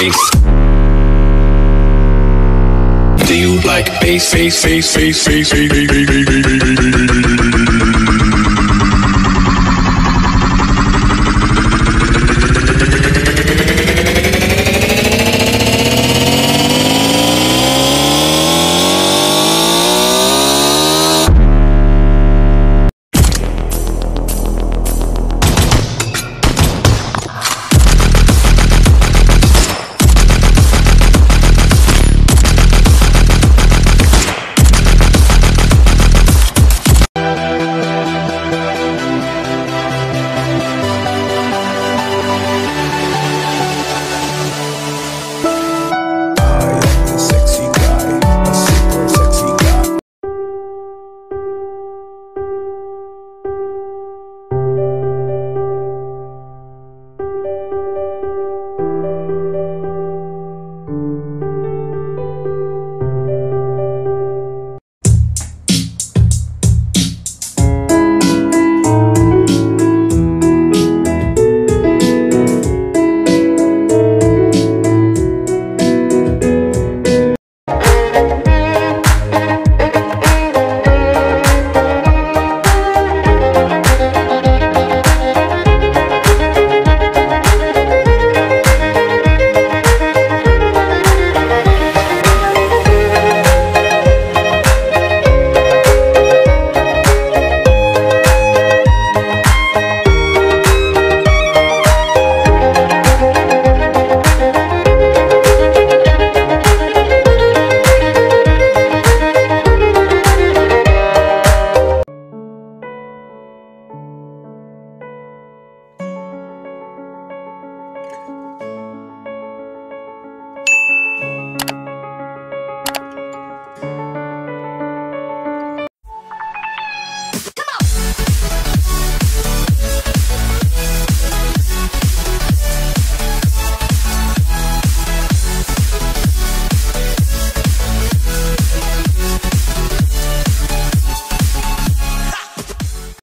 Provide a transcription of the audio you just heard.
bass? Do you like bass?